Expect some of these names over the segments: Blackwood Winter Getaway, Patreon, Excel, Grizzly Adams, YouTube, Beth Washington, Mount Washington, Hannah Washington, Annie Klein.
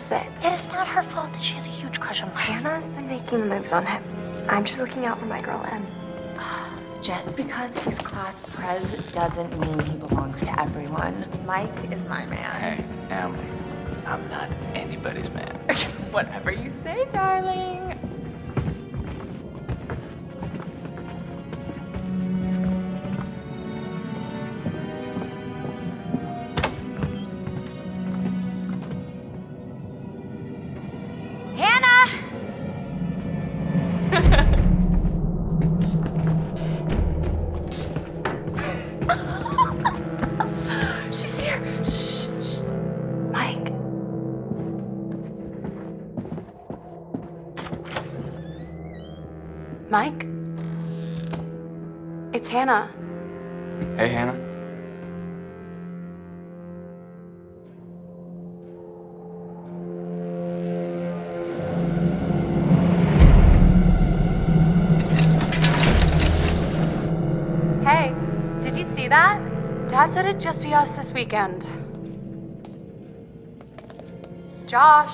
upset. It is not her fault that she has a huge crush on me. Hannah's been making the moves on him. I'm just looking out for my girl, Em. Just because he's class prez doesn't mean he belongs to everyone. Mike is my man. Hey, Em, I'm not anybody's man. Whatever you say, darling. Mike? It's Hannah. Hey, Hannah. Hey, did you see that? Dad said it'd just be us this weekend. Josh.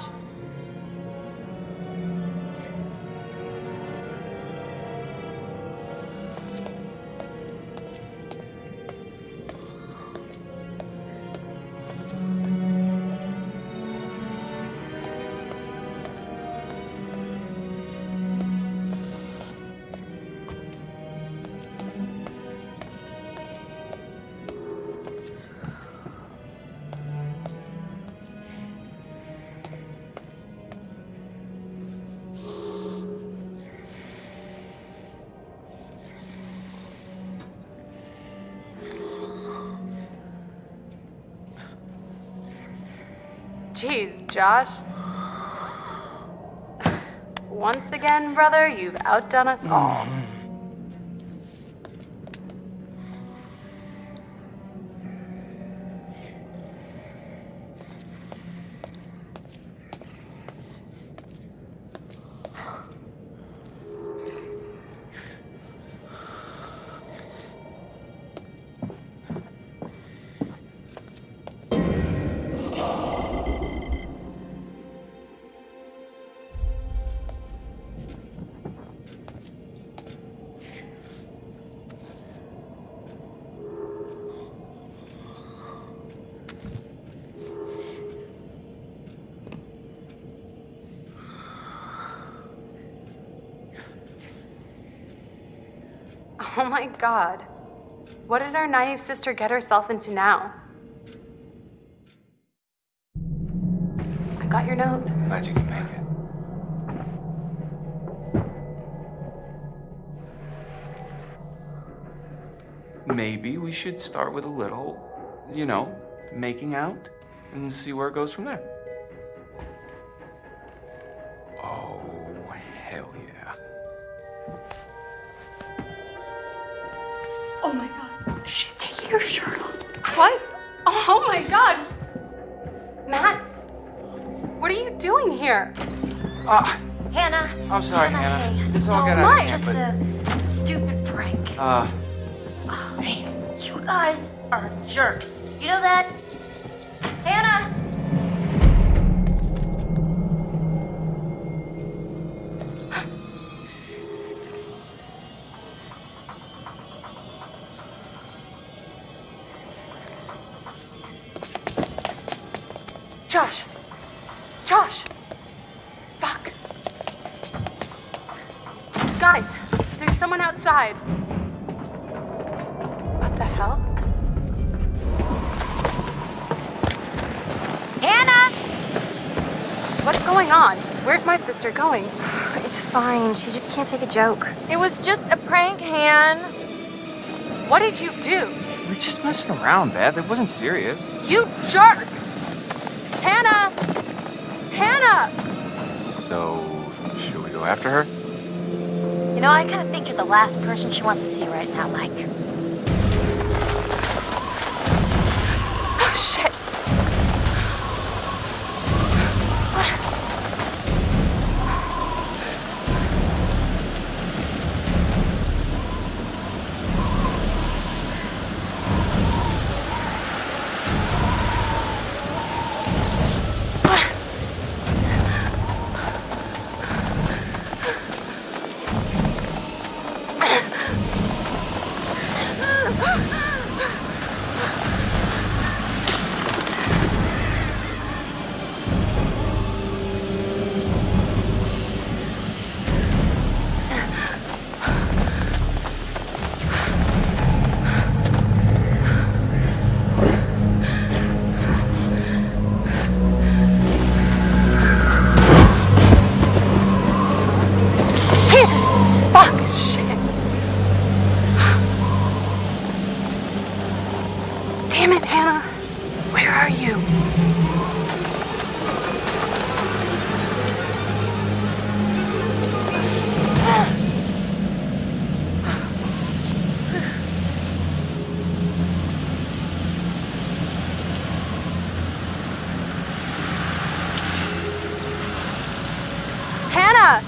Jeez, Josh. Once again, brother, you've outdone us all. Oh my God, what did our naive sister get herself into now? I got your note. Glad you can make it. Maybe we should start with a little, you know, making out and see where it goes from there. Oh, hell yeah. Oh my God, she's taking her shirt off. What? Oh my God. Matt, what are you doing here? Hannah. I'm sorry, Hannah. This all got out of hand. Just a stupid prank. Hey, you guys are jerks. You know that? Hannah! Josh! Josh! Fuck! Guys, there's someone outside. What the hell? Hannah! What's going on? Where's my sister going? It's fine. She just can't take a joke. It was just a prank, Han. What did you do? We're just messing around, Beth. It wasn't serious. You jerks! Hannah! Hannah! So, should we go after her? You know, I kind of think you're the last person she wants to see right now, Mike. Oh, shit. Hannah!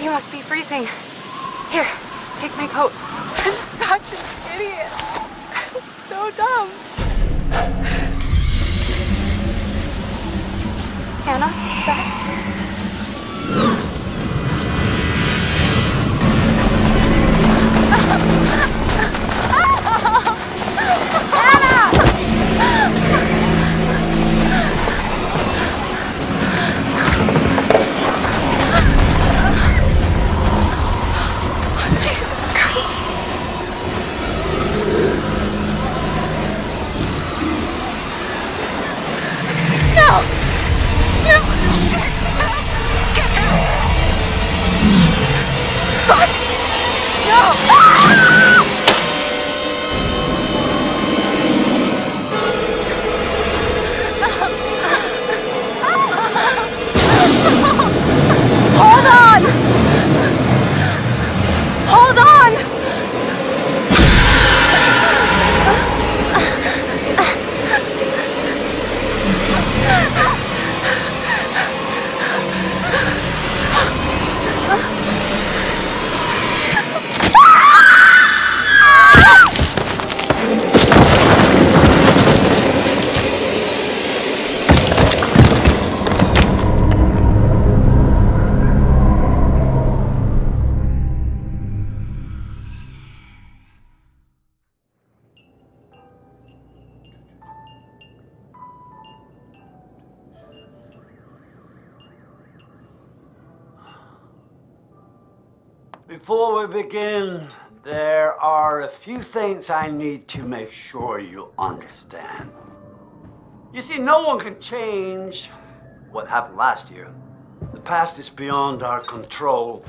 You must be freezing. Here, take my coat. I'm such an idiot. I'm so dumb. Hannah, before we begin, there are a few things I need to make sure you understand. You see, no one can change what happened last year. The past is beyond our control.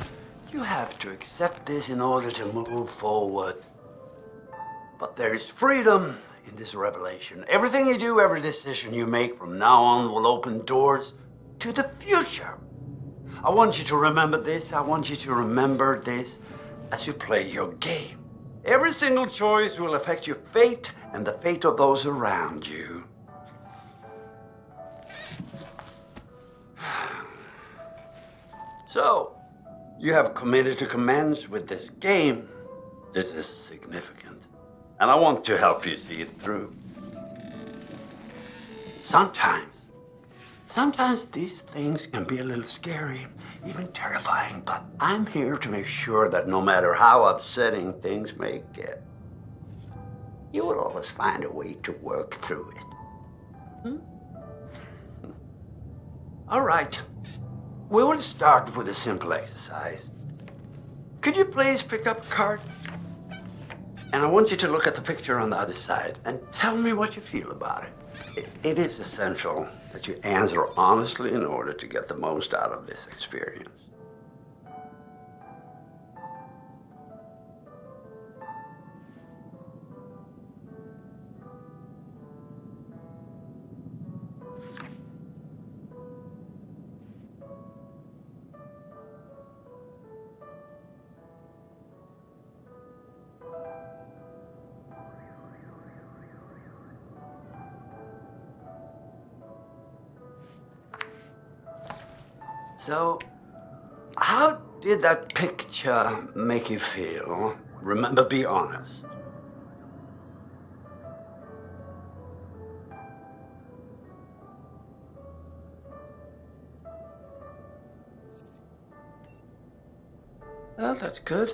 You have to accept this in order to move forward. But there is freedom in this revelation. Everything you do, every decision you make from now on will open doors to the future. I want you to remember this. I want you to remember this as you play your game. Every single choice will affect your fate and the fate of those around you. So, you have committed to commence with this game. This is significant, and I want to help you see it through. Sometimes these things can be a little scary, even terrifying, but I'm here to make sure that no matter how upsetting things may get, you will always find a way to work through it. All right, we will start with a simple exercise. Could you please pick up a card? And I want you to look at the picture on the other side and tell me what you feel about it. It is essential that you answer honestly in order to get the most out of this experience. So, how did that picture make you feel? Remember, be honest. Oh, that's good.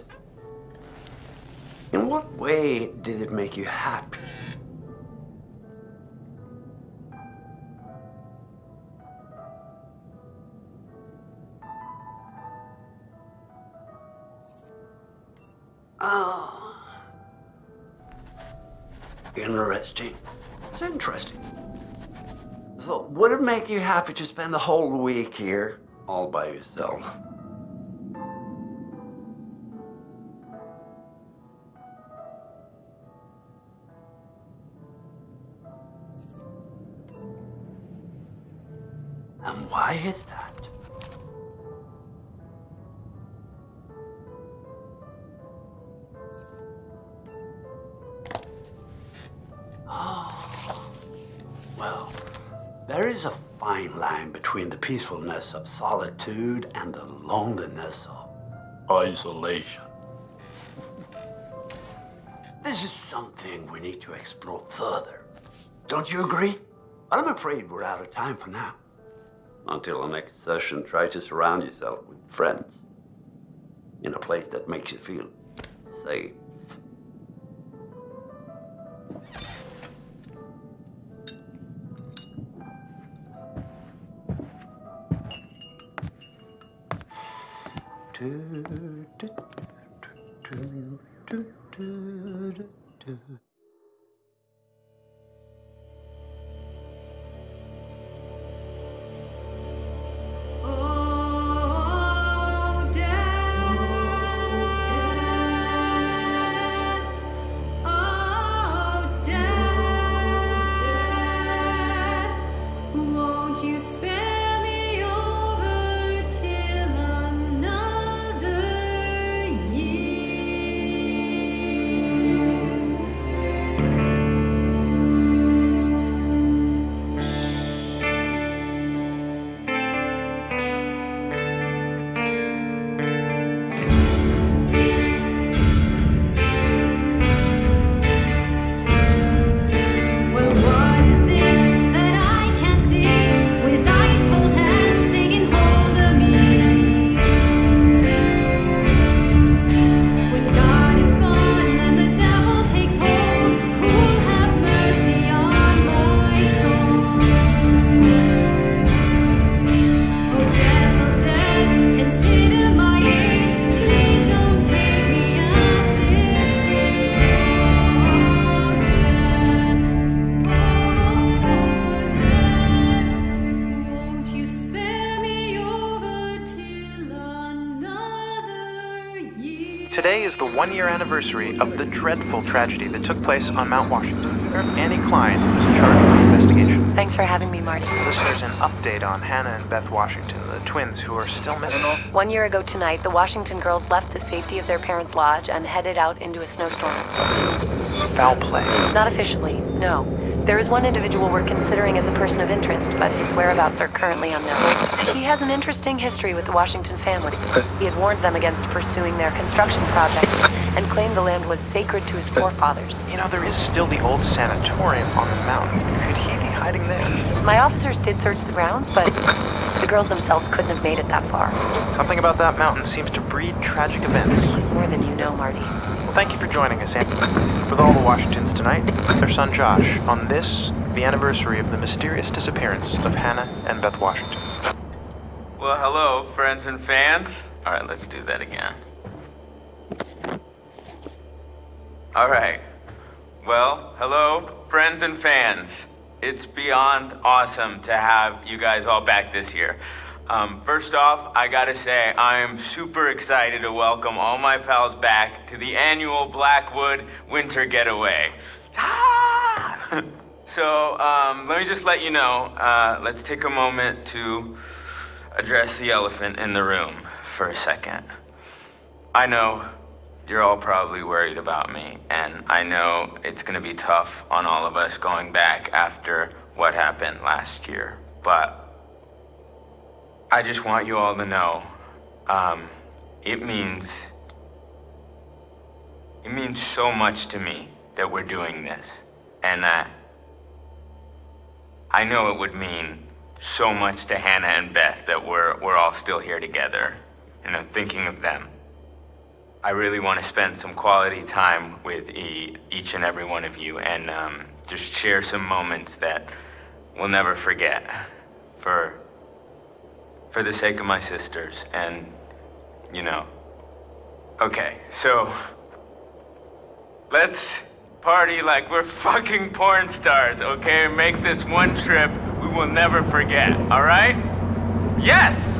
In what way did it make you happy? Oh. Interesting. It's interesting. So, would it make you happy to spend the whole week here all by yourself? And why is that? Oh, well, there is a fine line between the peacefulness of solitude and the loneliness of isolation. This is something we need to explore further. Don't you agree? But I'm afraid we're out of time for now. Until the next session, try to surround yourself with friends in a place that makes you feel safe. Today is the one-year anniversary of the dreadful tragedy that took place on Mount Washington. Annie Klein was in charge of the investigation. Thanks for having me, Marty. Listeners, an update on Hannah and Beth Washington, the twins who are still missing. 1 year ago tonight, the Washington girls left the safety of their parents' lodge and headed out into a snowstorm. Foul play? Not officially, no. There is one individual we're considering as a person of interest, but his whereabouts are currently unknown. He has an interesting history with the Washington family. He had warned them against pursuing their construction project and claimed the land was sacred to his forefathers. You know, there is still the old sanatorium on the mountain. Could he be hiding there? My officers did search the grounds, but the girls themselves couldn't have made it that far. Something about that mountain seems to breed tragic events. More than you know, Marty. Well, thank you for joining us, Annie. With all the Washingtons tonight, their son Josh, on this, the anniversary of the mysterious disappearance of Hannah and Beth Washington. Well, hello, friends and fans. All right, let's do that again. All right. Well, hello, friends and fans. It's beyond awesome to have you guys all back this year. First off, I gotta say, I am super excited to welcome all my pals back to the annual Blackwood Winter Getaway. Ah! So, let me just let you know, let's take a moment to address the elephant in the room for a second. I know you're all probably worried about me, and I know it's gonna be tough on all of us going back after what happened last year, but I just want you all to know, it means so much to me that we're doing this. And I know it would mean so much to Hannah and Beth that we're all still here together. And I'm thinking of them. I really want to spend some quality time with each and every one of you, and just share some moments that we'll never forget for the sake of my sisters. And, you know, okay, so let's party like we're fucking porn stars, okay? Make this one trip we will never forget, all right? Yes!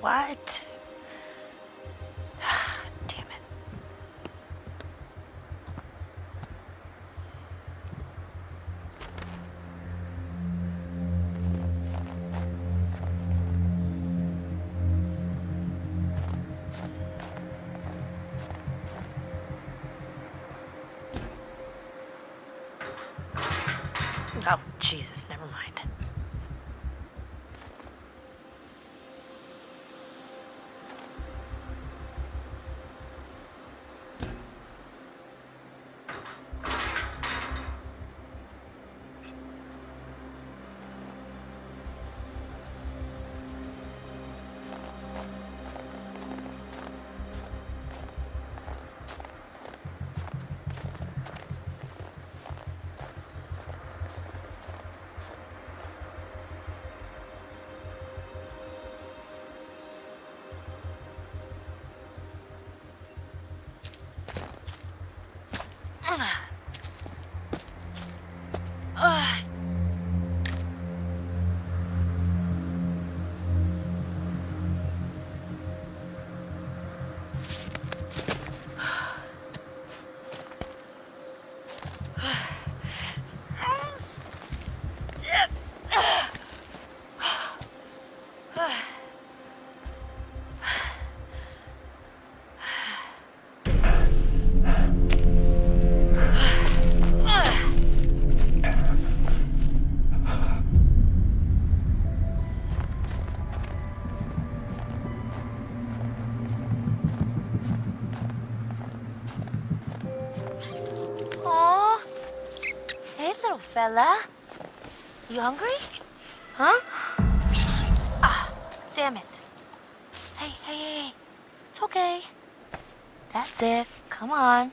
What? Damn it. Oh, Jesus, never mind. Bella? You hungry? Huh? Ah, damn it. Hey. It's okay. That's it. Come on.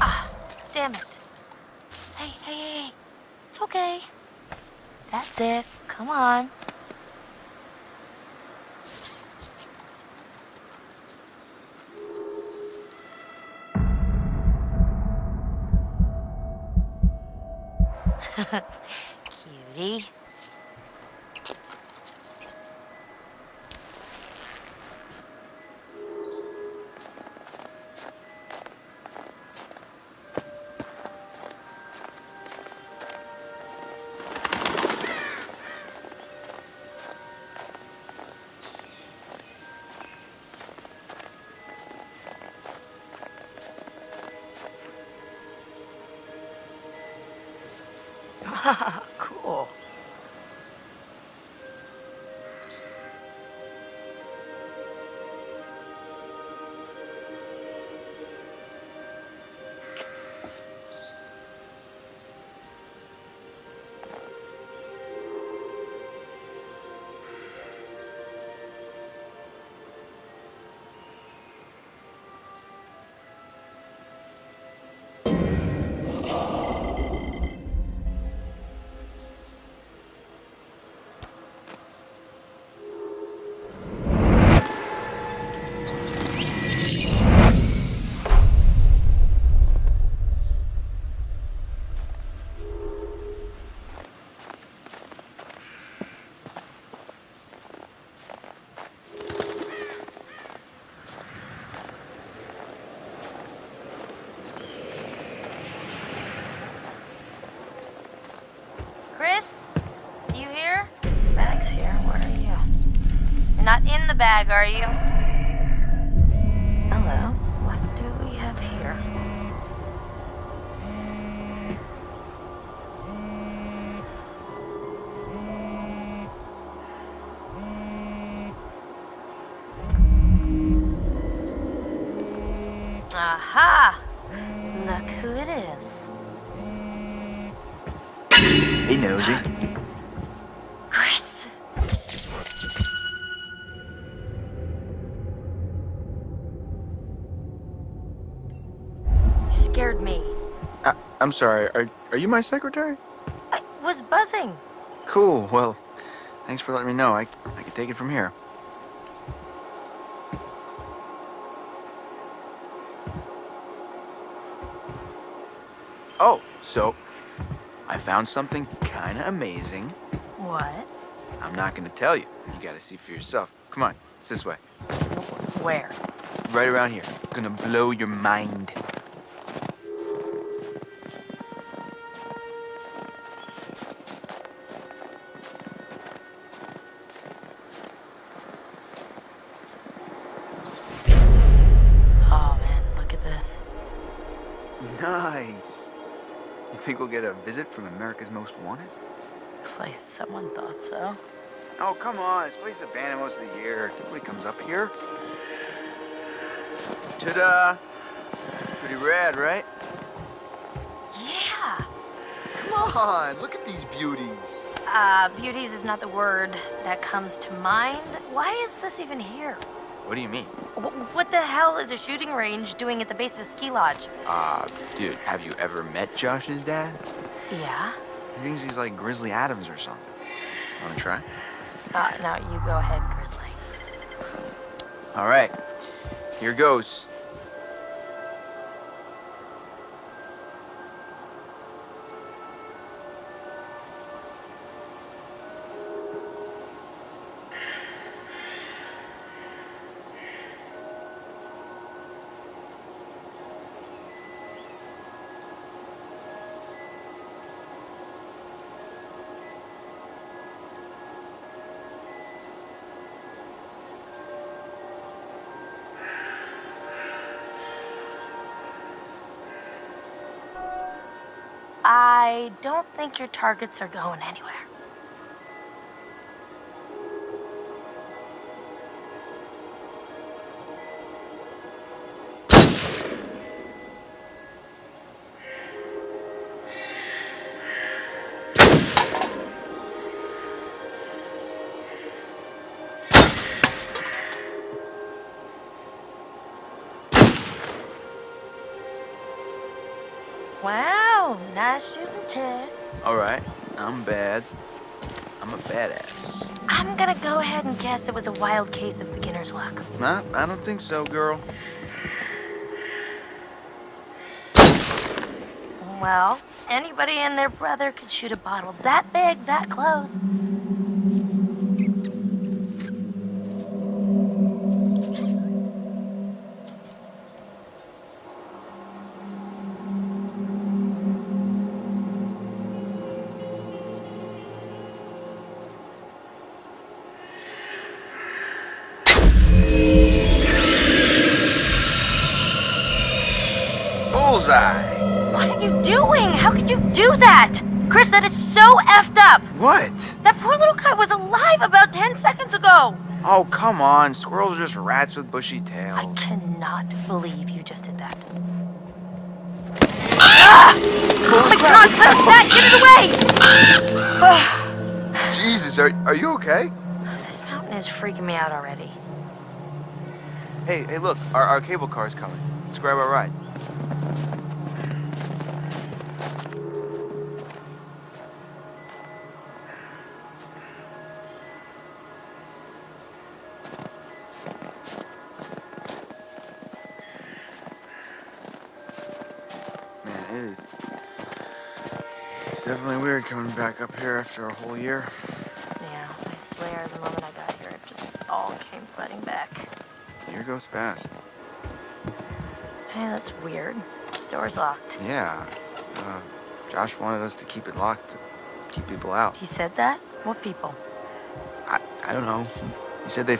Ah, damn it. Hey. It's okay. That's it. Come on. Cutie. Cool. Not in the bag, are you? Hello, what do we have here? Aha! Look who it is. Hey, Nosy. I'm sorry, are you my secretary? I was buzzing. Cool, well, thanks for letting me know. I can take it from here. Oh, so I found something kind of amazing. What? I'm not going to tell you. You got to see for yourself. Come on, it's this way. Where? Right around here. Gonna blow your mind. Think we'll get a visit from America's Most Wanted? Looks like someone thought so. Oh, come on. This place is abandoned most of the year. Nobody comes up here. Ta-da! Pretty rad, right? Yeah! Come on! Look at these beauties! Beauties is not the word that comes to mind. Why is this even here? What do you mean? What the hell is a shooting range doing at the base of a ski lodge? Dude, have you ever met Josh's dad? Yeah. He thinks he's like Grizzly Adams or something. Wanna try? No, you go ahead, Grizzly. All right, here goes. I don't think your targets are going anywhere. Wow, nice shooting, Tex. All right, I'm bad. I'm a badass. I'm gonna go ahead and guess it was a wild case of beginner's luck. Nah, I don't think so, girl. Well, anybody and their brother could shoot a bottle that big, that close. What are you doing? How could you do that? Chris, that is so effed up. What? That poor little guy was alive about 10 seconds ago. Oh, come on. Squirrels are just rats with bushy tails. I cannot believe you just did that. Ah! Oh my God, Chris, that! Get it away! Jesus, are you okay? This mountain is freaking me out already. Hey, look, our cable car is coming. Let's grab our ride. Man, it's definitely weird coming back up here after a whole year. Yeah, I swear the moment I got here, it just all came flooding back. Year goes fast. Hey, that's weird. Door's locked. Yeah. Josh wanted us to keep it locked to keep people out. He said that? What people? I don't know. He said they